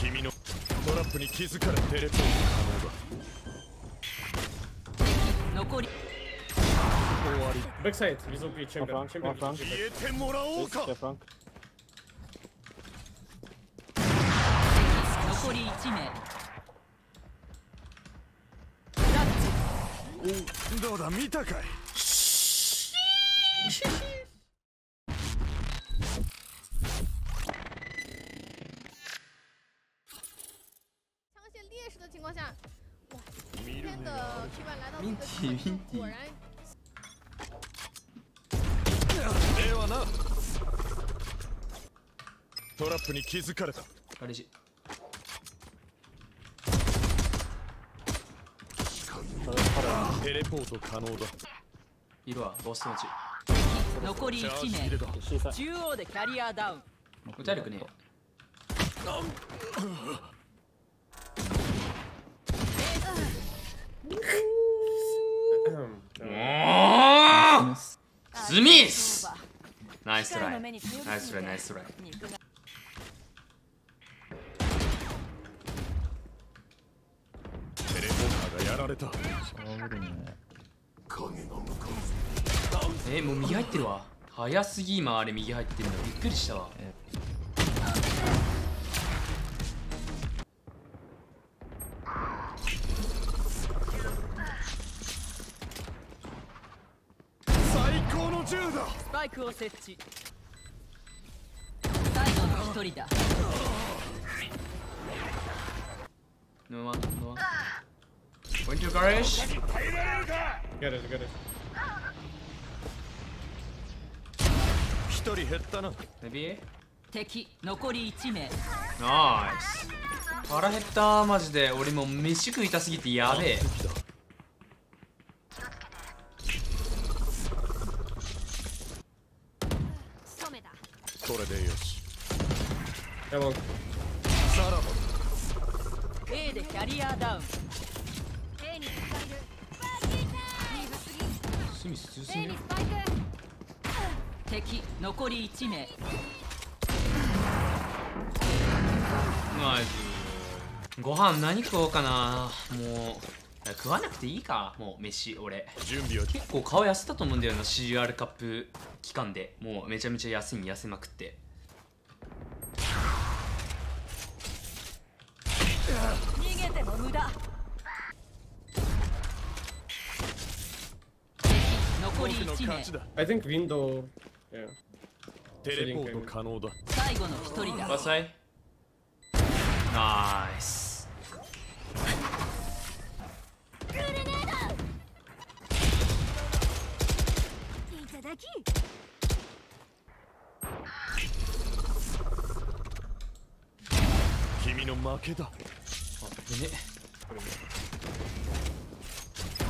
君のトラップに気づかれテレポート可能だ。残り終わり。バックサイド、リゾークリーチェンバー。消えてもらおうか。残り1名。どうだ見たかい。命体命体。ではな。トラップに気づかれた。彼氏。テレポート可能だ。いるわ、ボスの血。残り1名。中央でキャリアダウン。もうチャリクね。スミス。ナイストライ。ナイストライ、ナイストライ。テレポーターがやられた。もう右入ってるわ。早すぎ今あれ右入ってるのびっくりしたわ。スパイクを設置。最後の一人だ。ノーマンノーマン。ポイントガレージ。ガレージガレージ。一人減ったな。敵残り1名。ナイス。腹減ったマジで。俺もう飯食いたすぎてやべえ。これでよし。でもさらば A でキャリアダウン。 A に使える。スミス強すぎる。敵残り1名。ナイス。ご飯何食おうかな。もう食わなくていいか。もう飯俺準備は結構顔痩せたと思うんだよな。 CR カップ期間でもうめちゃめちゃ安いに痩せまくって逃げても無駄。残り1名。I think window テレポート可能だ。最後の1人だ。バサイナイス。グレネードいただき。君の負けだ。危ね。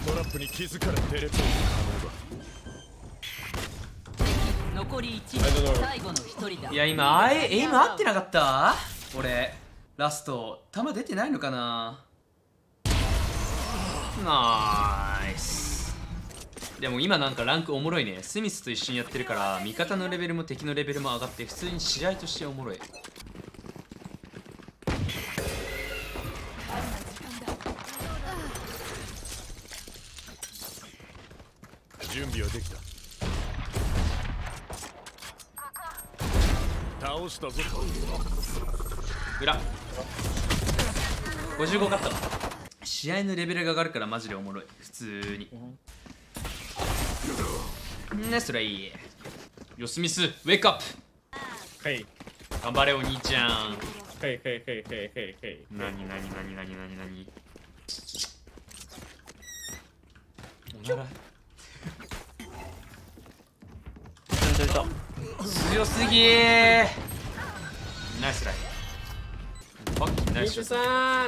トラップに気づかれテレポート可能だ。残り1名。最後の1人だ。いや今エイム合ってなかった？俺ラスト弾出てないのかな。ナイス。でも今なんかランクおもろいね。スミスと一緒にやってるから味方のレベルも敵のレベルも上がって普通に試合としておもろい。準備はできた。倒したぞ。裏55勝った。試合のレベルが上がるからマジでおもろい普通に。ねそれいいよ。スミスウェイクアップ。はい頑張れお兄ちゃん。はいはいはいはいはいはい。何何何何何何。おなら強すぎー。ナイスライン。ファッキーナイスショッ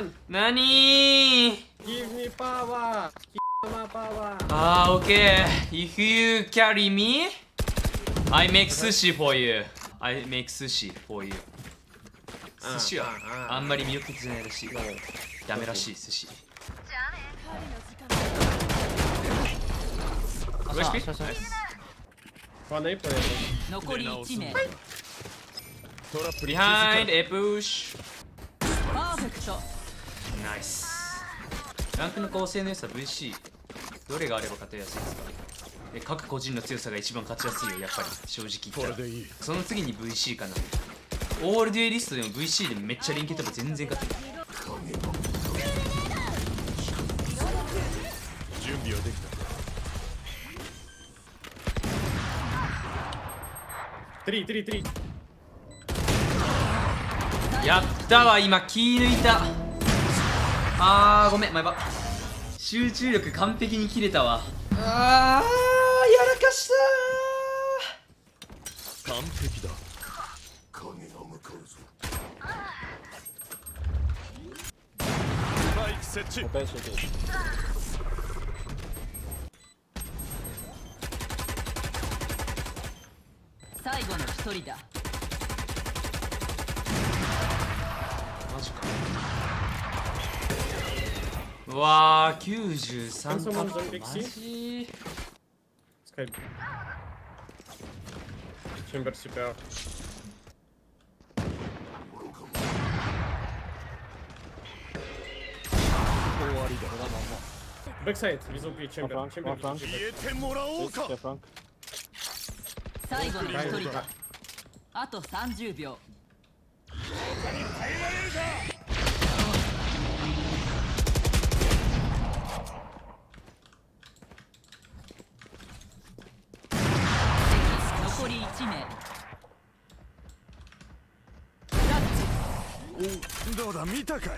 ト。なにー Give me power! Give me power! あー、オッケー。If you carry me, I make sushi for you. I make sushi for you. 寿司はあんまり魅力的じゃないらしい。ダメらしい、寿司。ウエスピー残り1名。トラップに気づかれた。ビハインドエプッシュ。パーフェクト。ナイス。ランクの構成の良さ VC どれがあれば勝てやすいですか？各個人の強さが一番勝ちやすいよ、やっぱり正直言ったら。その次に VC かな。オールデュエリストでも VC でめっちゃ連携とか全然勝てない。準備はできた。3 やったわ、今気抜いた。あーごめん、前歯集中力完璧に切れたわ。あーやらかした。完璧だ。影が向かうぞ。スパイク設置。最後の一人だ。うわー、93カップマジ。最後の1人だ。あと30秒。残り1名。どうだ、見たかい。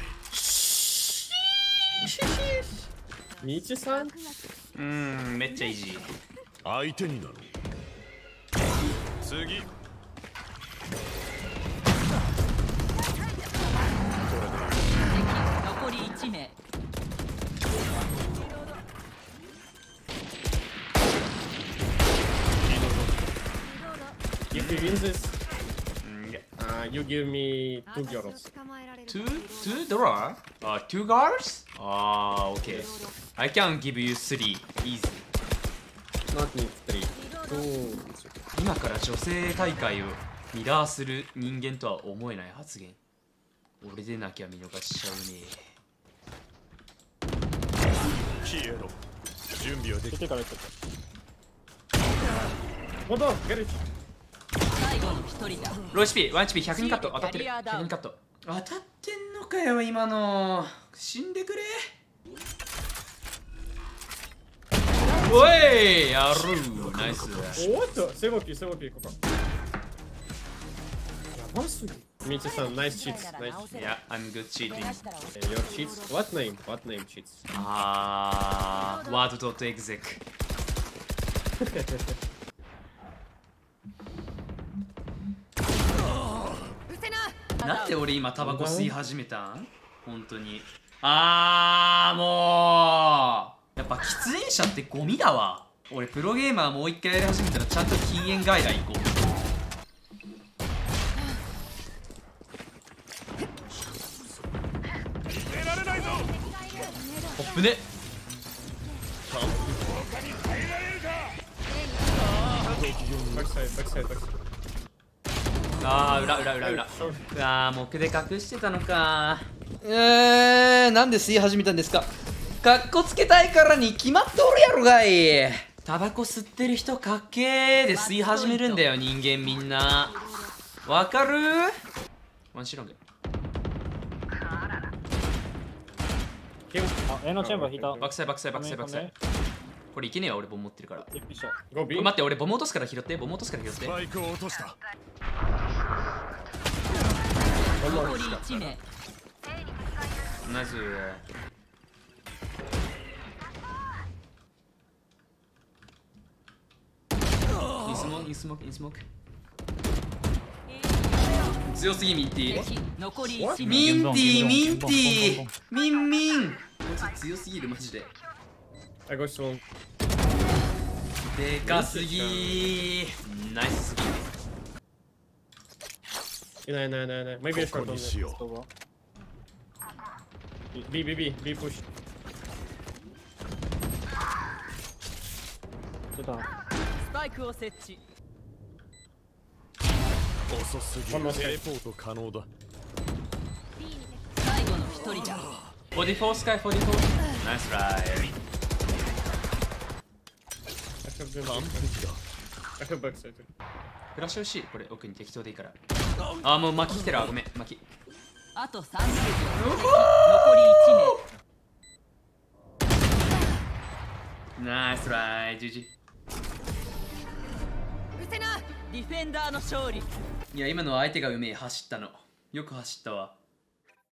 23。めっちゃイジー。相手になる。次。残り1名。If you win this, you give me 2 girls. 2 dollars? 2 girls? Ah, okay. I can give you 3 easy. Not need 3. 今から女性大会をリダーする人間とは思えない発言。俺でなきゃ見逃しちゃうね。消えろ。準備はできてからやった。まだゲル。ローシピ、1HP、102カット、当たってる。102カット。当たってんのかよ、今の。死んでくれ。おい、やる。ナイス。おっと、セボキ、セボキ、ここ。やばすぎ。ミチさん、ナイスチーツ。Yeah, I'm good cheating. Your cheats? What name? What name cheats? あー、word.exec。なんで俺今タバコ吸い始めたん？本当に。もうやっぱ喫煙者ってゴミだわ。俺プロゲーマーもう一回やり始めたらちゃんと禁煙外来行こう。おっぶね。裏。木で隠してたのか。なんで吸い始めたんですか。かっこつけたいからに決まっとるやろがい。タバコ吸ってる人かっけーで吸い始めるんだよ、人間みんな。わかる？ワンシロング。Aのチェンバー引いた。バックサイ。これいけねえわ、俺ボム持ってるから。待って、俺ボム落とすから拾って、スパイクを落とした。残り1名。ナイス。インスモーク。強すぎ、ミンティー。ミンティー。こいつ強すぎる、マジで。でかすぎー。ナイスすぎる。いない。マイビーショットにしよう。B プッシュ。出た。スパイクを設置。遅すぎる。テレポート可能だ。人じゃ。44スカイ44。ナイスライ。フラッシュ欲しい。これ奥に適当でいいから。ああ、もう巻き来てる。ごめん、巻き。あと30秒。残り1名。ナイスライ、GG。うせな、ディフェンダーの勝利。いや、今のは相手がうめえ、走ったの。よく走ったわ。